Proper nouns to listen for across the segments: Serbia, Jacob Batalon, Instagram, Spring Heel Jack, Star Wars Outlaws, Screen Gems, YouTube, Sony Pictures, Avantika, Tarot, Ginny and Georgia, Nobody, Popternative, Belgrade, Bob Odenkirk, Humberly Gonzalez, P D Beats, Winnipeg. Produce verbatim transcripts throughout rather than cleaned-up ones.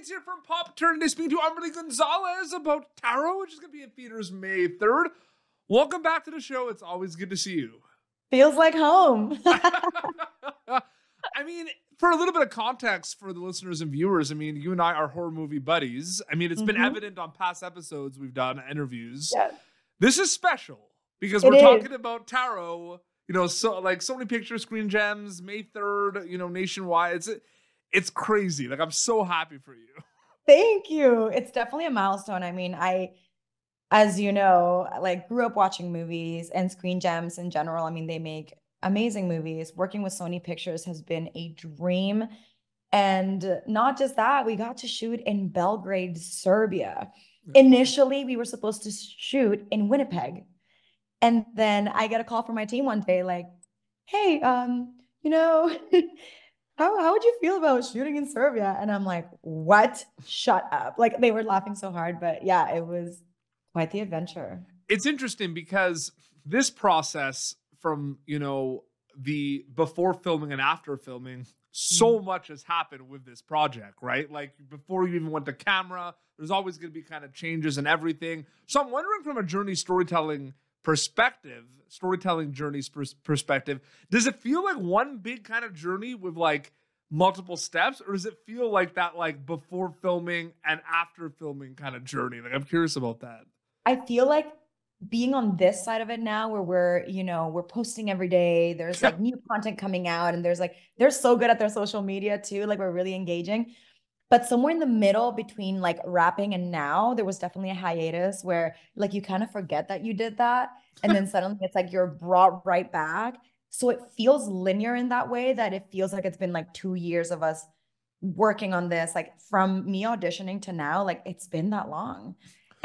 It's here from Popternative speaking to Humberly Gonzalez about Tarot, which is going to be in theaters May third. Welcome back to the show. It's always good to see you. Feels like home. I mean, for a little bit of context for the listeners and viewers, I mean, you and I are horror movie buddies. I mean, it's mm-hmm. been evident on past episodes we've done, interviews. Yes. This is special because it we're is. talking about Tarot, you know, so like Sony Pictures, Screen Gems, May third, you know, nationwide. It's it's crazy. Like, I'm so happy for you. Thank you. It's definitely a milestone. I mean, I, as you know, like grew up watching movies and Screen Gems in general. I mean, they make amazing movies. Working with Sony Pictures has been a dream. And not just that, we got to shoot in Belgrade, Serbia. Yeah. Initially, we were supposed to shoot in Winnipeg. And then I get a call from my team one day like, hey, um, you know, how, how would you feel about shooting in Serbia? And I'm like, what? Shut up. Like, they were laughing so hard. But yeah, it was quite the adventure. It's interesting because this process from, you know, the before filming and after filming, so much has happened with this project, right? Like before you even went to camera, there's always going to be kind of changes and everything. So I'm wondering from a journey storytelling perspective, storytelling journeys pers perspective, does it feel like one big kind of journey with like multiple steps, or does it feel like that, like before filming and after filming kind of journey? Like, I'm curious about that. I feel like being on this side of it now where we're, you know, we're posting every day, there's like new content coming out, and there's like, they're so good at their social media too. Like, we're really engaging, but somewhere in the middle between like wrapping and now, there was definitely a hiatus where like, you kind of forget that you did that. And then suddenly it's like, you're brought right back. So it feels linear in that way, that it feels like it's been like two years of us working on this, like from me auditioning to now, like it's been that long.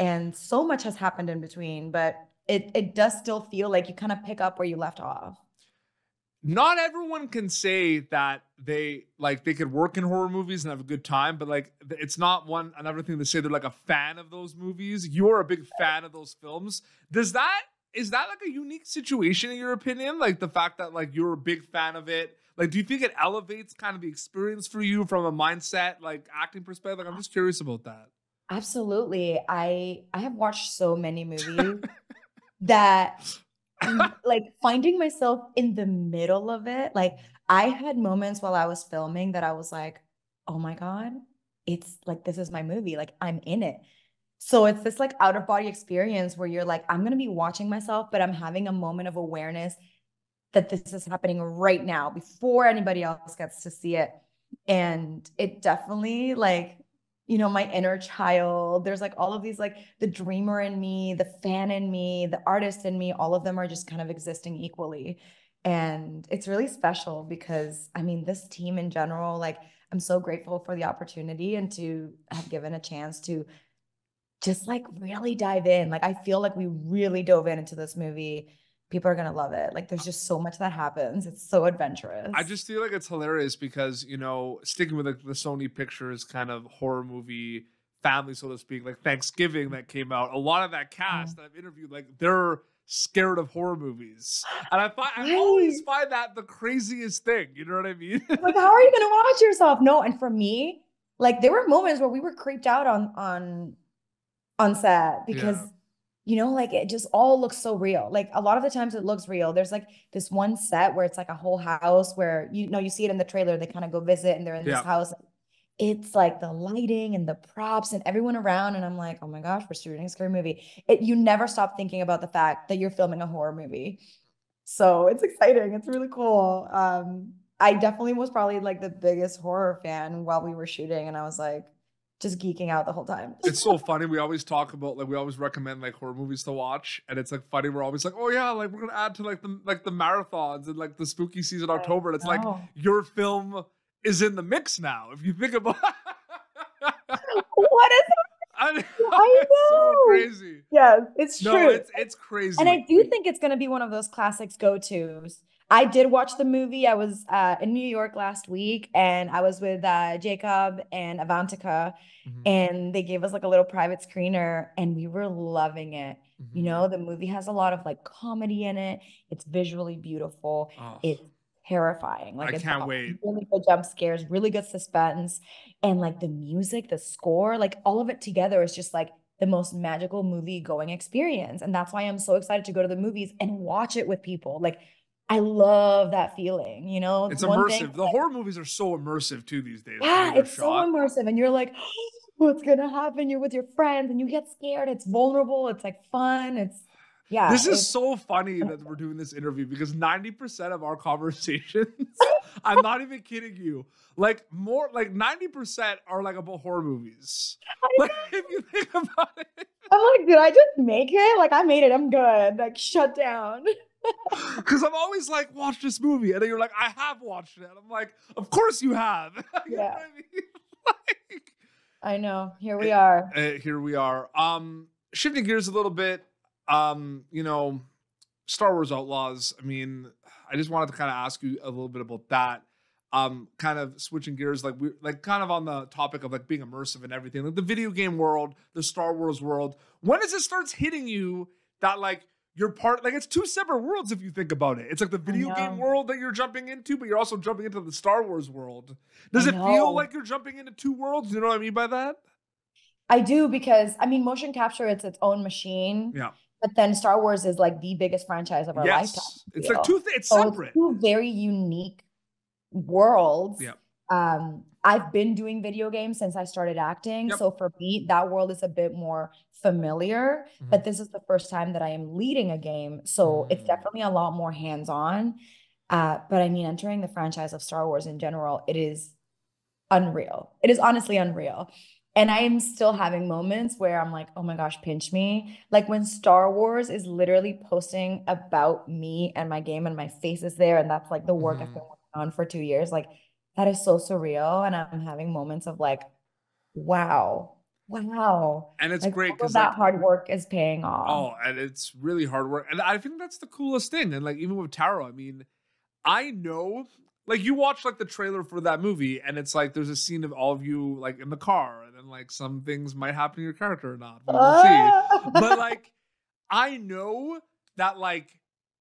And so much has happened in between, but it, it does still feel like you kind of pick up where you left off. Not everyone can say that they, like, they could work in horror movies and have a good time, but, like, it's not one another thing to say they're, like, a fan of those movies. You're a big fan of those films. Does that, is that, like, a unique situation in your opinion? Like, the fact that, like, you're a big fan of it. Like, do you think it elevates kind of the experience for you from a mindset, like, acting perspective? Like, I'm just curious about that. Absolutely. I I have watched so many movies that like finding myself in the middle of it. Like, I had moments while I was filming that I was like, oh my God, it's like, this is my movie. Like, I'm in it. So it's this like out of body experience where you're like, I'm going to be watching myself, but I'm having a moment of awareness that this is happening right now before anybody else gets to see it. And it definitely like, you know, my inner child, there's like all of these, like the dreamer in me, the fan in me, the artist in me, all of them are just kind of existing equally. And it's really special because, I mean, this team in general, like, I'm so grateful for the opportunity and to have given a chance to just like really dive in. Like, I feel like we really dove in into this movie. People are going to love it. Like, there's just so much that happens. It's so adventurous. I just feel like it's hilarious because, you know, sticking with like, the Sony Pictures kind of horror movie family, so to speak, like Thanksgiving that came out, a lot of that cast mm. that I've interviewed, like, they're scared of horror movies. And I, find, right. I always find that the craziest thing. You know what I mean? Like, how are you going to watch yourself? No. And for me, like, there were moments where we were creeped out on, on, on set because... Yeah. You know, like it just all looks so real. Like a lot of the times it looks real. There's like this one set where it's like a whole house where, you know, you see it in the trailer, they kind of go visit and they're in this yeah. house. It's like the lighting and the props and everyone around. And I'm like, oh my gosh, we're shooting a scary movie. It, you never stop thinking about the fact that you're filming a horror movie. So it's exciting. It's really cool. Um, I definitely was probably like the biggest horror fan while we were shooting. And I was like, just geeking out the whole time. It's so funny. We always talk about like, we always recommend like horror movies to watch. And it's like funny. We're always like, oh yeah, like we're going to add to like the, like the marathons and like the spooky season October. And it's like your film is in the mix now. If you think about what is that? I know. I know. It's so crazy. Yes, it's no, true. It's, it's crazy. And I do think it's going to be one of those classics go-tos. I did watch the movie. I was uh, in New York last week, and I was with uh, Jacob and Avantika, mm-hmm. and they gave us like a little private screener, and we were loving it. Mm-hmm. You know, the movie has a lot of like comedy in it. It's visually beautiful. Oh. It's terrifying. Like, I can't awesome. wait. Really good jump scares, really good suspense, and like the music, the score, like all of it together is just like the most magical movie going experience. And that's why I'm so excited to go to the movies and watch it with people. Like, I love that feeling, you know? It's One immersive. Thing, the like, horror movies are so immersive too these days. Yeah, it's shot. so immersive. And you're like, oh, what's going to happen? You're with your friends and you get scared. It's vulnerable. It's like fun. It's, yeah. This is so funny that we're doing this interview because ninety percent of our conversations, I'm not even kidding you, like more, like ninety percent are like about horror movies. Like, if you think about it. I'm like, did I just make it? Like, I made it. I'm good. Like, shut down. Because I'm always like, watch this movie. And then you're like, I have watched it. And I'm like, of course you have. you yeah. know what I mean? Like, I know. Here we are. Uh, here we are. Um, shifting gears a little bit. Um, you know, Star Wars Outlaws. I mean, I just wanted to kind of ask you a little bit about that. Um, kind of switching gears, like we, like kind of on the topic of like being immersive and everything, like the video game world, the Star Wars world. When does it starts hitting you that like you're part, like it's two separate worlds if you think about it. It's like the video game world that you're jumping into, but you're also jumping into the Star Wars world. Does it feel like you're jumping into two worlds? You know what I mean by that? I do, because I mean, motion capture, it's its own machine. Yeah. But then Star Wars is like the biggest franchise of our yes. lifetime. It's like two, th it's so separate. It's two very unique worlds. Yeah. Um, I've been doing video games since I started acting. Yep. So for me, that world is a bit more familiar, mm-hmm. but this is the first time that I am leading a game. So mm-hmm. it's definitely a lot more hands-on. Uh, but I mean, entering the franchise of Star Wars in general, it is unreal. It is honestly unreal. And I am still having moments where I'm like, oh my gosh, pinch me. Like when Star Wars is literally posting about me and my game and my face is there. And that's like the work mm-hmm. I've been working on for two years. Like that is so surreal. And I'm having moments of like, wow, wow. And it's like, great because that like, hard work is paying off. Oh, and it's really hard work. And I think that's the coolest thing. And like, even with Tarot, I mean, I know, like you watch like the trailer for that movie and it's like, there's a scene of all of you like in the car and then like some things might happen to your character or not. We'll oh. see. But like, I know that like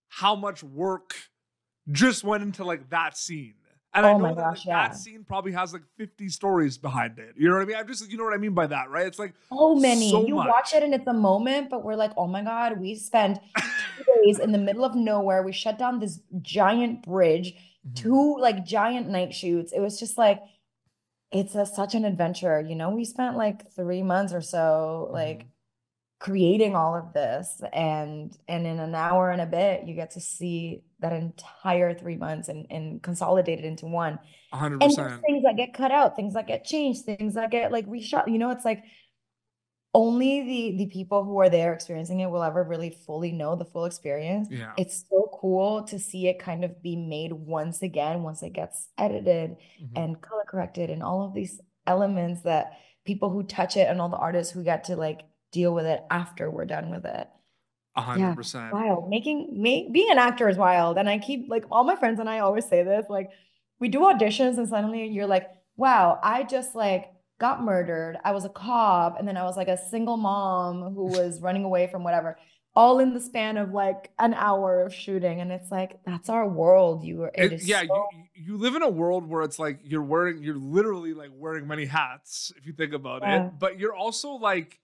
how much work just went into like that scene. And oh I know my that, gosh, like, yeah. that scene probably has like fifty stories behind it. You know what I mean? I'm just, you know what I mean by that, right? It's like so many. So you much. watch it and it's a moment, but we're like, oh my God, we spent two days in the middle of nowhere. We shut down this giant bridge, mm-hmm. two like giant night shoots. It was just like, it's a, such an adventure. You know, we spent like three months or so, mm-hmm. like creating all of this. And, and in an hour and a bit, you get to see that entire three months and, and consolidate it into one. one hundred percent. And things that get cut out, things that get changed, things that get like reshot. You know, it's like only the the people who are there experiencing it will ever really fully know the full experience. Yeah. It's so cool to see it kind of be made once again, once it gets edited mm-hmm. and color corrected and all of these elements that people who touch it and all the artists who get to like deal with it after we're done with it. one hundred percent. Yeah, wild. Making me being an actor is wild. And I keep like all my friends and I always say this, like we do auditions and suddenly you're like, wow, I just like got murdered. I was a cop. And then I was like a single mom who was running away from whatever, all in the span of like an hour of shooting. And it's like, that's our world. You are, it, it is yeah. So you, you live in a world where it's like, you're wearing, you're literally like wearing many hats if you think about yeah. it, but you're also like,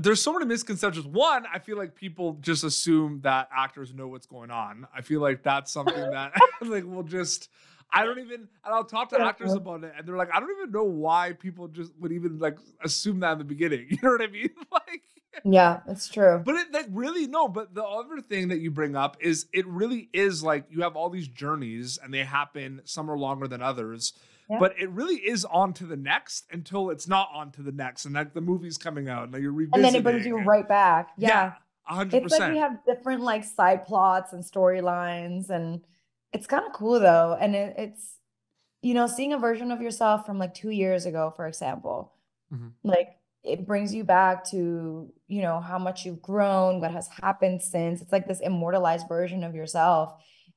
there's so many misconceptions. One, I feel like people just assume that actors know what's going on. I feel like that's something that like we'll just, I don't even, and I'll talk to actors about it and they're like, I don't even know why people just would even like assume that in the beginning. You know what I mean? Like, yeah, that's true. But it like really, no, but the other thing that you bring up is it really is like you have all these journeys and they happen, some are longer than others. Yeah. But it really is on to the next until it's not on to the next. And like the movie's coming out and you're revisiting. And then it brings you right back. Yeah. yeah one hundred percent. It's like we have different like side plots and storylines and it's kind of cool though. And it, it's, you know, seeing a version of yourself from like two years ago, for example, mm-hmm. like it brings you back to, you know, how much you've grown, what has happened since. It's like this immortalized version of yourself.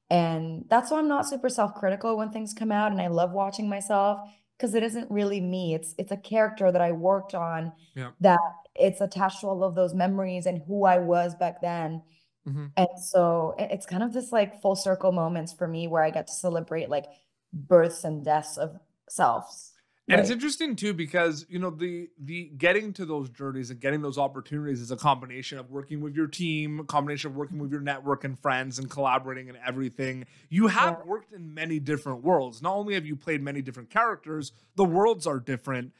And that's why I'm not super self-critical when things come out. And I love watching myself because it isn't really me. It's it's a character that I worked on yeah. that it's attached to all of those memories and who I was back then. Mm-hmm. And so it's kind of this like full circle moments for me where I get to celebrate like births and deaths of selves. And right. It's interesting too, because, you know, the, the getting to those journeys and getting those opportunities is a combination of working with your team, a combination of working with your network and friends and collaborating and everything. You have yeah. worked in many different worlds. Not only have you played many different characters, the worlds are different.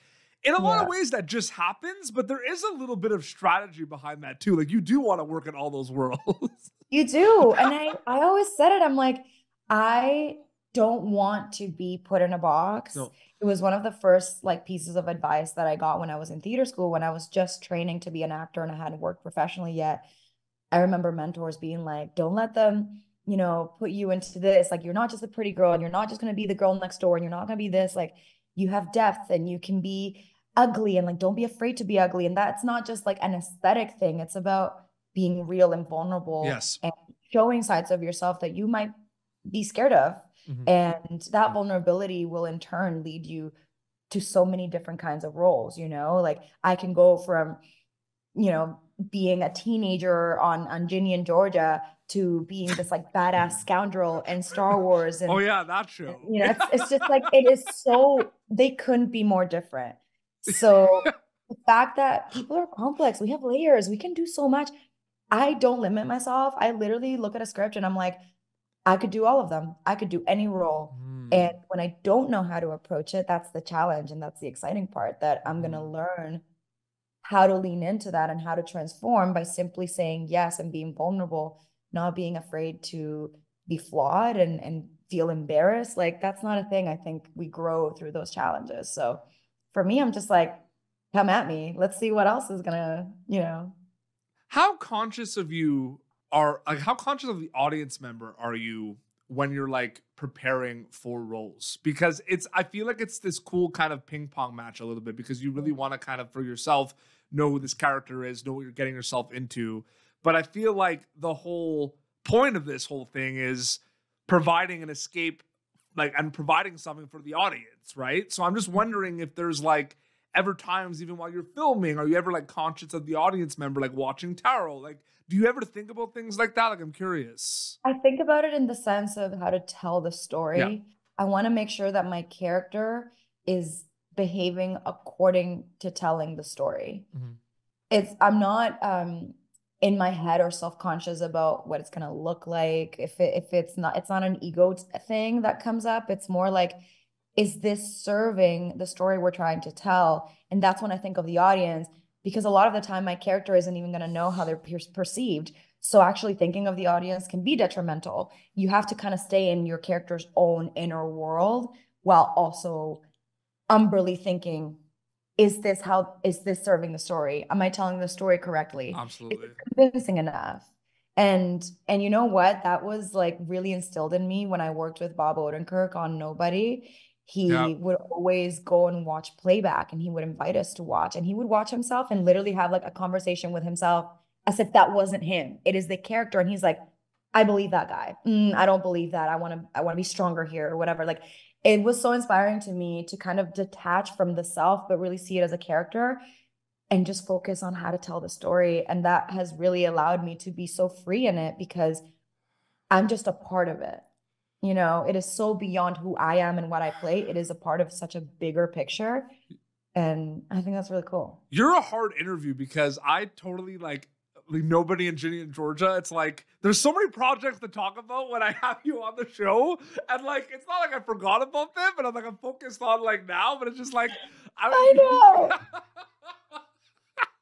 In a yeah. lot of ways that just happens, but there is a little bit of strategy behind that too. Like you do want to work in all those worlds. You do. And I, I always said it. I'm like, I don't want to be put in a box. No. It was one of the first like pieces of advice that I got when I was in theater school, when I was just training to be an actor and I hadn't worked professionally yet. I remember mentors being like, don't let them, you know, put you into this. Like, you're not just a pretty girl and you're not just going to be the girl next door and you're not going to be this. Like, you have depth and you can be ugly and like, don't be afraid to be ugly. And that's not just like an aesthetic thing. It's about being real and vulnerable yes. and showing sides of yourself that you might be scared of. Mm-hmm. And that vulnerability will in turn lead you to so many different kinds of roles, you know, like I can go from, you know, being a teenager on, on Ginny and Georgia to being this like badass scoundrel in Star Wars. And, oh yeah, that show. And, you know, it's, it's just like, it is so, they couldn't be more different. So the fact that people are complex, we have layers, we can do so much. I don't limit myself. I literally look at a script and I'm like, I could do all of them. I could do any role. Mm. And when I don't know how to approach it, that's the challenge. And that's the exciting part, that I'm mm. going to learn how to lean into that and how to transform by simply saying yes and being vulnerable, not being afraid to be flawed and, and feel embarrassed. Like, that's not a thing. I think we grow through those challenges. So for me, I'm just like, come at me. Let's see what else is going to, you know. How conscious of you are, like, how conscious of the audience member are you when you're like preparing for roles? Because it's, I feel like it's this cool kind of ping pong match a little bit, because you really want to kind of for yourself know who this character is, know what you're getting yourself into. But I feel like the whole point of this whole thing is providing an escape, like, and providing something for the audience, right? So I'm just wondering if there's like ever times, even while you're filming, are you ever like conscious of the audience member, like watching Tarot? Like, do you ever think about things like that? Like, I'm curious. I think about it in the sense of how to tell the story. Yeah. I want to make sure that my character is behaving according to telling the story. Mm-hmm. It's, I'm not um, in my head or self-conscious about what it's going to look like. If it, if it's not, it's not an ego thing that comes up. It's more like, is this serving the story we're trying to tell? And that's when I think of the audience, because a lot of the time my character isn't even going to know how they're per- perceived. So actually thinking of the audience can be detrimental. You have to kind of stay in your character's own inner world while also umberly thinking, is this how, is this serving the story? Am I telling the story correctly? Absolutely. Is it convincing enough? And, and you know what? That was like really instilled in me when I worked with Bob Odenkirk on Nobody. He yeah. would always go and watch playback, and he would invite us to watch, and he would watch himself and literally have like a conversation with himself as if that wasn't him. It is the character. And he's like, I believe that guy. Mm, I don't believe that. I want to, I want to be stronger here or whatever. Like, it was so inspiring to me to kind of detach from the self, but really see it as a character and just focus on how to tell the story. And that has really allowed me to be so free in it, because I'm just a part of it. You know, it is so beyond who I am and what I play. It is a part of such a bigger picture. And I think that's really cool. You're a hard interview, because I totally like, like Nobody in Ginny and Georgia. It's like, there's so many projects to talk about when I have you on the show. And like, it's not like I forgot about them, but I'm like, I'm focused on like now, but it's just like, I, don't I know.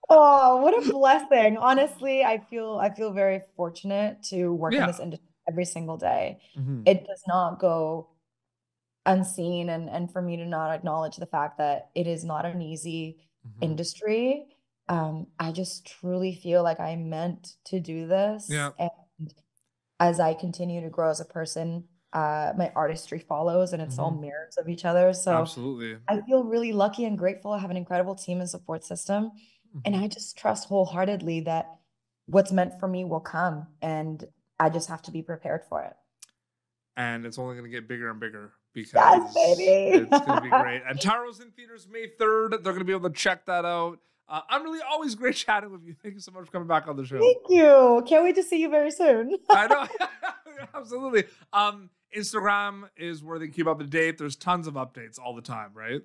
Oh, what a blessing. Honestly, I feel, I feel very fortunate to work yeah. in this industry. Every single day. Mm-hmm. It does not go unseen. And, and for me to not acknowledge the fact that it is not an easy mm-hmm. industry. Um, I just truly feel like I meant to do this. Yeah. And as I continue to grow as a person, uh, my artistry follows, and it's mm-hmm. all mirrors of each other. So absolutely, I feel really lucky and grateful. I have an incredible team and support system. Mm-hmm. And I just trust wholeheartedly that what's meant for me will come. And I just have to be prepared for it. And it's only going to get bigger and bigger, because yes, baby. It's going to be great. And Tarot's in theaters May third. They're going to be able to check that out. Uh, Humberly, always great chatting with you. Thank you so much for coming back on the show. Thank you. Can't wait to see you very soon. I know. Absolutely. Um, Instagram is where they keep up to date. There's tons of updates all the time, right?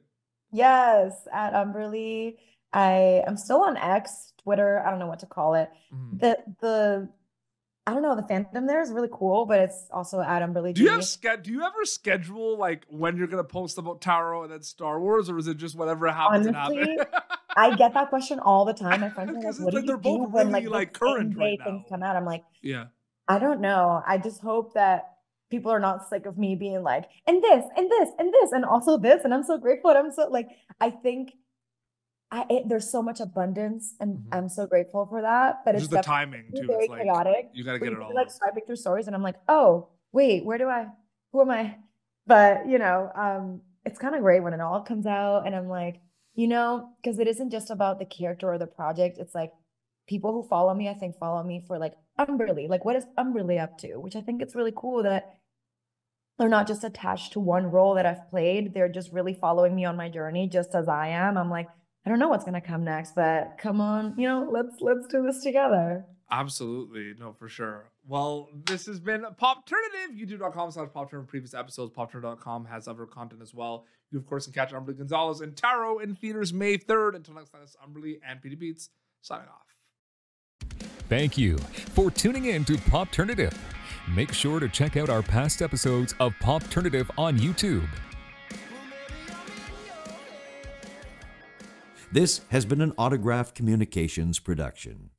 Yes, at Humberly. I am still on X, Twitter. I don't know what to call it. Mm-hmm. The the I don't know. The fandom there is really cool, but it's also at Humberly. Do you have do you ever schedule like when you're gonna post about Tarot and then Star Wars, or is it just whatever happens? Honestly, happens? I get that question all the time. My friends are like, "What do you do when like, like current right now? Things come out?" I'm like, "Yeah, I don't know. I just hope that people are not sick of me being like, and this, and this, and this, and also this, and I'm so grateful. And I'm so like, I think." I, it, there's so much abundance, and mm-hmm. I'm so grateful for that. But it's, it's just the timing too. Very it's like, chaotic. You gotta get it all. Like swiping through stories, and I'm like, oh wait, where do I? Who am I? But you know, um, it's kind of great when it all comes out, and I'm like, you know, because it isn't just about the character or the project. It's like people who follow me, I think, follow me for like Humberly. Like, what is Humberly up to? Which I think it's really cool that they're not just attached to one role that I've played. They're just really following me on my journey, just as I am. I'm like, I don't know what's going to come next, but come on, you know, let's let's do this together. Absolutely. No, for sure. Well, this has been Popternative, youtube.com slash Popternative. Previous episodes, Popternative dot com has other content as well. You, of course, can catch Humberly Gonzalez and Tarot in theaters May third. Until next time, it's Humberly and P D Beats signing off. Thank you for tuning in to Popternative. Make sure to check out our past episodes of Popternative on YouTube. This has been an Autograph Communications production.